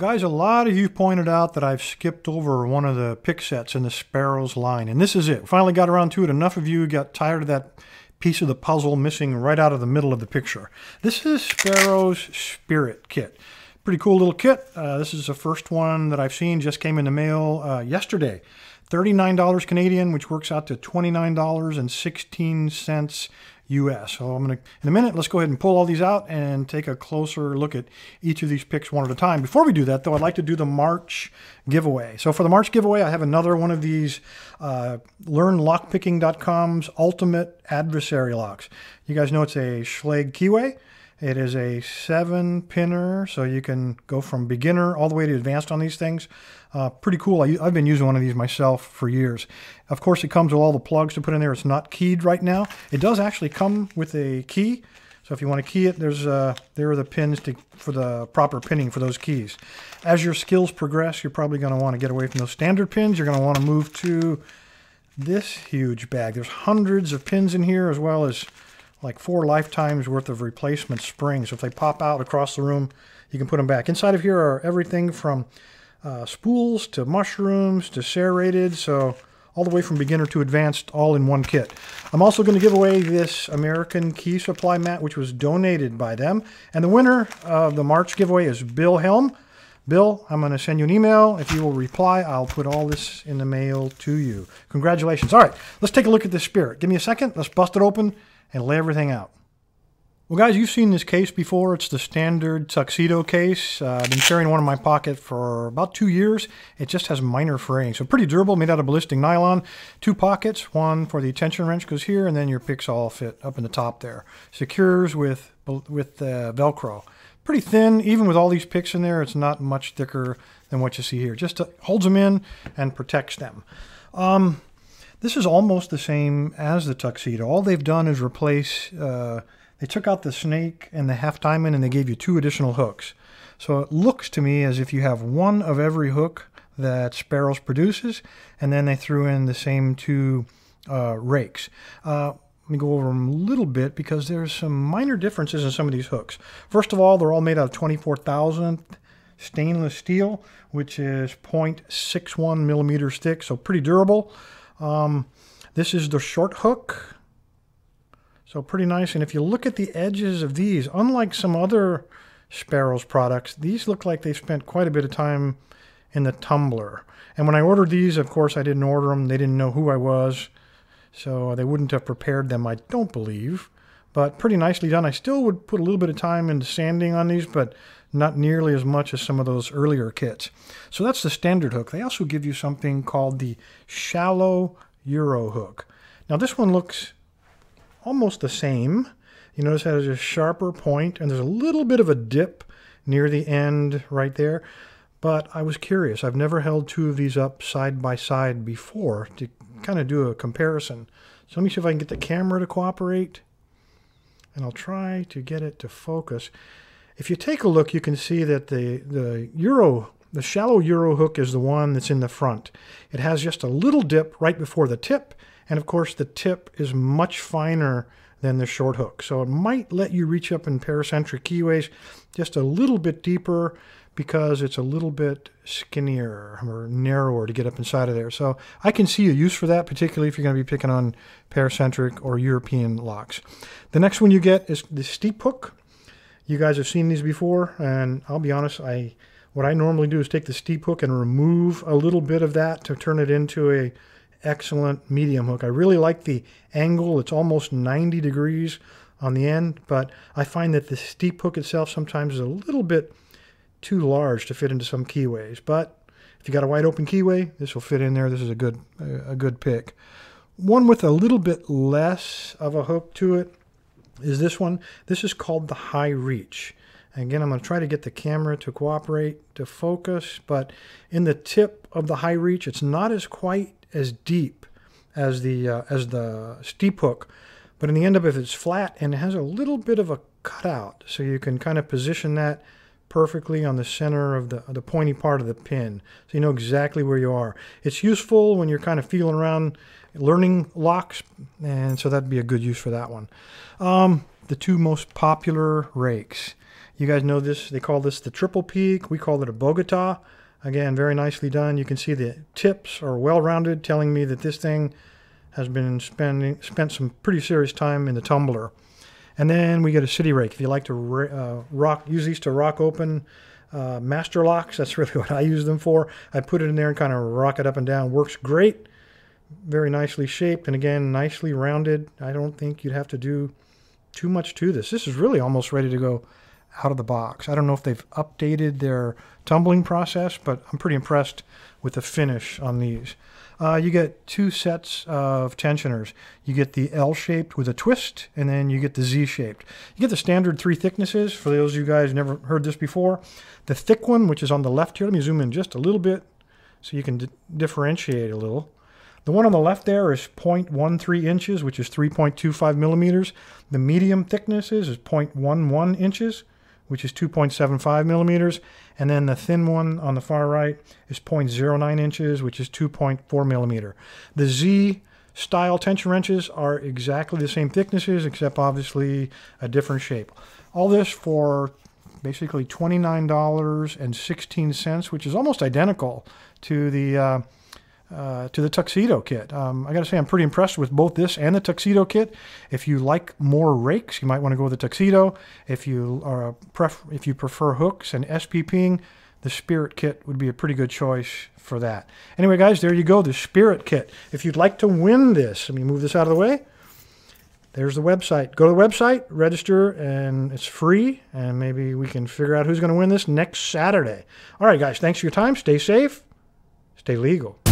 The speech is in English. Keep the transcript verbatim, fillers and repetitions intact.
Well, guys, a lot of you pointed out that I've skipped over one of the pick sets in the Sparrows line, and this is it. Finally got around to it. Enough of you got tired of that piece of the puzzle missing right out of the middle of the picture. This is Sparrows Spirit Kit. Pretty cool little kit. Uh, this is the first one that I've seen. Just came in the mail uh, yesterday. thirty-nine dollars Canadian, which works out to twenty-nine dollars and sixteen cents U S. So I'm going to, in a minute, let's go ahead and pull all these out and take a closer look at each of these picks one at a time. Before we do that, though, I'd like to do the March giveaway. So for the March giveaway, I have another one of these uh, Learn Lock Picking dot com's Ultimate Adversary Locks. You guys know it's a Schlage keyway. It is a seven-pinner, so you can go from beginner all the way to advanced on these things. Uh, pretty cool. I, I've been using one of these myself for years. Of course, it comes with all the plugs to put in there. It's not keyed right now. It does actually come with a key, so if you want to key it, there's uh, there are the pins to, for the proper pinning for those keys. As your skills progress, you're probably going to want to get away from those standard pins. You're going to want to move to this huge bag. There's hundreds of pins in here, as well as like four lifetimes worth of replacement springs. So if they pop out across the room, you can put them back. Inside of here are everything from uh, spools to mushrooms to serrated, so all the way from beginner to advanced, all in one kit. I'm also going to give away this American Key supply mat, which was donated by them. And the winner of the March giveaway is Bill Helm. Bill, I'm going to send you an email. If you will reply, I'll put all this in the mail to you. Congratulations. All right, let's take a look at this spirit. Give me a second. Let's bust it open and lay everything out. Well, guys, you've seen this case before. It's the standard tuxedo case. Uh, I've been carrying one in my pocket for about two years. It just has minor fraying. So pretty durable, made out of ballistic nylon. Two pockets, one for the tension wrench goes here, and then your picks all fit up in the top there. Secures with, with uh, Velcro. Pretty thin, even with all these picks in there, it's not much thicker than what you see here. Just to, holds them in and protects them. Um, This is almost the same as the tuxedo. All they've done is replace, uh, they took out the snake and the half diamond, and they gave you two additional hooks. So it looks to me as if you have one of every hook that Sparrows produces, and then they threw in the same two uh, rakes. Uh, let me go over them a little bit because there's some minor differences in some of these hooks. First of all, they're all made out of twenty-four thousandth stainless steel, which is zero point six one millimeters thick, so pretty durable. Um, this is the short hook, so pretty nice. And if you look at the edges of these, unlike some other Sparrows products, these look like they spent quite a bit of time in the tumbler. And when I ordered these, of course, I didn't order them. They didn't know who I was, so they wouldn't have prepared them, I don't believe. But pretty nicely done. I still would put a little bit of time into sanding on these, but not nearly as much as some of those earlier kits. So that's the standard hook. They also give you something called the shallow Euro hook. Now this one looks almost the same. You notice how there's a sharper point, and there's a little bit of a dip near the end right there. But I was curious. I've never held two of these up side by side before to kind of do a comparison. So let me see if I can get the camera to cooperate. And I'll try to get it to focus. If you take a look, you can see that the, the Euro, the shallow Euro hook is the one that's in the front. It has just a little dip right before the tip. And of course, the tip is much finer than the short hook. So it might let you reach up in paracentric keyways just a little bit deeper because it's a little bit skinnier or narrower to get up inside of there. So I can see a use for that, particularly if you're going to be picking on paracentric or European locks. The next one you get is the steep hook. You guys have seen these before, and I'll be honest, I what I normally do is take the steep hook and remove a little bit of that to turn it into a excellent medium hook. I really like the angle. It's almost ninety degrees on the end, but I find that the steep hook itself sometimes is a little bit too large to fit into some keyways, but if you got a wide open keyway, this will fit in there. This is a good a good pick. One with a little bit less of a hook to it is this one. This is called the high reach. And again, I'm going to try to get the camera to cooperate, to focus, but in the tip of the high reach, it's not as quite as deep as the uh, as the steep hook, but in the end of it, it's flat and it has a little bit of a cutout, so you can kind of position that perfectly on the center of the, the pointy part of the pin, so you know exactly where you are. It's useful when you're kind of feeling around learning locks, and so that'd be a good use for that one. Um, the two most popular rakes. You guys know this, they call this the triple peak. We call it a Bogota. Again, very nicely done. You can see the tips are well-rounded, telling me that this thing has been spending, spent some pretty serious time in the tumbler. And then we get a city rake. If you like to uh, rock, use these to rock open uh, master locks, that's really what I use them for. I put it in there and kind of rock it up and down. Works great. Very nicely shaped, and again, nicely rounded. I don't think you'd have to do too much to this. This is really almost ready to go out of the box. I don't know if they've updated their tumbling process, but I'm pretty impressed with the finish on these. Uh, you get two sets of tensioners. You get the L-shaped with a twist, and then you get the Z-shaped. You get the standard three thicknesses. For those of you guys who never heard this before, the thick one, which is on the left here, let me zoom in just a little bit so you can differentiate a little. The one on the left there is zero point one three inches, which is three point two five millimeters. The medium thickness is zero point one one inches, which is two point seven five millimeters. And then the thin one on the far right is zero point zero nine inches, which is two point four millimeter. The Z style tension wrenches are exactly the same thicknesses, except obviously a different shape. All this for basically twenty-nine dollars and sixteen cents, which is almost identical to the uh, Uh, to the Tuxedo kit. Um, I gotta say I'm pretty impressed with both this and the Tuxedo kit. If you like more rakes, you might want to go with the Tuxedo. If you are a pref if you prefer hooks and S P P ing, the Spirit kit would be a pretty good choice for that. Anyway, guys, there you go, the Spirit kit. If you'd like to win this, let me move this out of the way. There's the website. Go to the website, register, and it's free, and maybe we can figure out who's going to win this next Saturday. All right, guys, thanks for your time. Stay safe, stay legal.